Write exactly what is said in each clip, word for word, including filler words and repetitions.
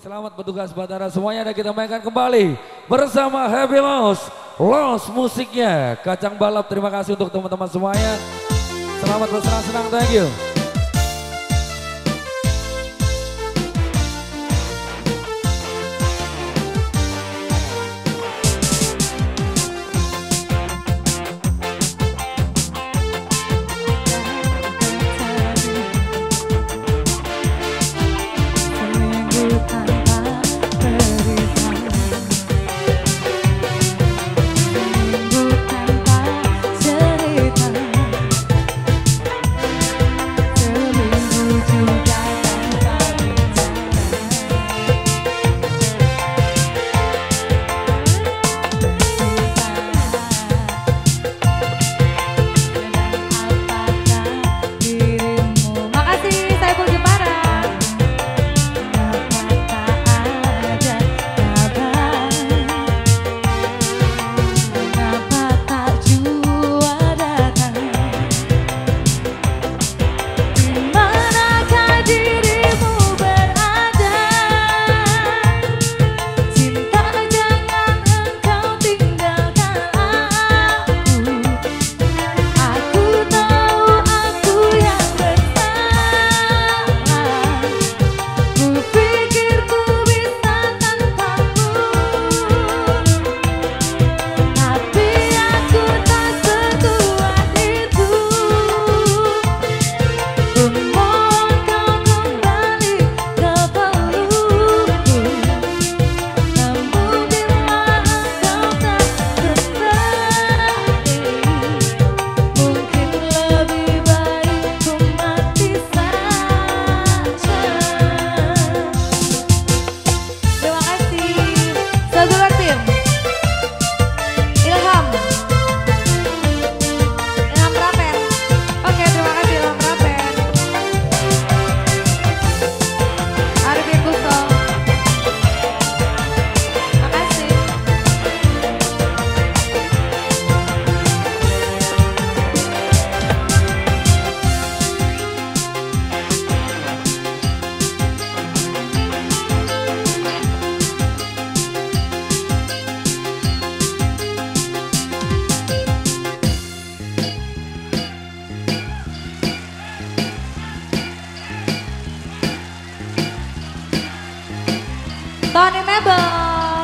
Selamat bertugas Batara semuanya, dan kita mainkan kembali bersama Happy Loss. Loss musiknya Kacang Balap. Terima kasih untuk teman-teman semuanya. Selamat bersenang-senang, thank you.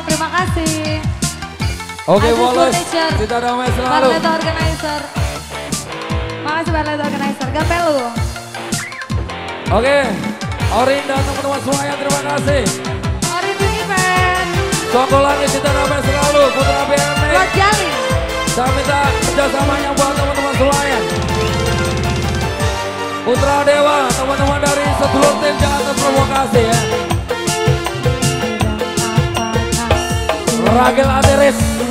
Terima kasih. Oke, okay, Wallace, kita damai selalu. Barlet Organizer. Makasih Barlet Organizer, Gapelu. Oke, okay. Aurinda teman-teman semuanya, terima kasih. Aurinda event. Sokolani, kita damai selalu. Putra Dewa. Ragil. Saya minta kerjasamanya buat teman-teman semuanya. Putra Dewa, teman-teman dari sebelum tim jangan terprovokasi ya. Ragil Aderes.